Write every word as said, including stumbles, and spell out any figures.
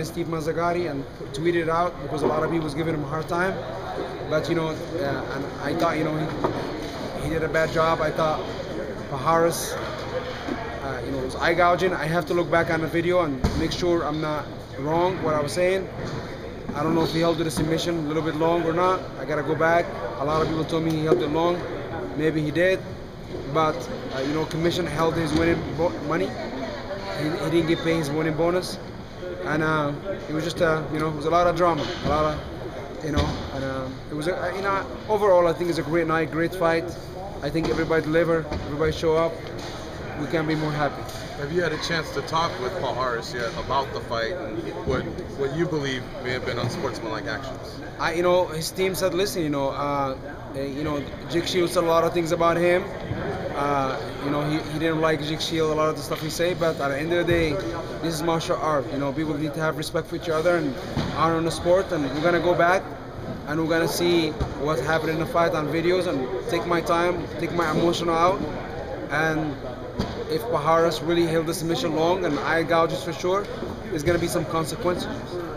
Steve Mazagari and tweeted it out because a lot of people was giving him a hard time, but you know, uh, and I thought, you know, he, he did a bad job. I thought Palhares, uh, you know, was eye gouging. I have to look back on the video and make sure I'm not wrong what I was saying. I don't know if he held the submission a little bit long or not. I gotta go back. A lot of people told me he held it long. Maybe he did, but uh, you know, commission held his winning bo money. He, he didn't get paid his winning bonus. And uh, it was just, uh, you know, it was a lot of drama, a lot of, you know, and uh, it was, a, you know, overall I think it's a great night, great fight. I think everybody delivered, everybody show up. We can't be more happy. Have you had a chance to talk with Palhares yet about the fight and what what you believe may have been unsportsmanlike actions? I, you know, his team said, listen, you know, uh, you know, Jake Shields said a lot of things about him. Uh, you know, he, he didn't like Jake Shields, a lot of the stuff he said, but at the end of the day, this is martial art. You know, people need to have respect for each other and honor the sport, and we're gonna go back and we're gonna see what happened in the fight on videos and take my time, take my emotional out. And if Palhares really held the submission long and eye gouges for sure, there's gonna be some consequences.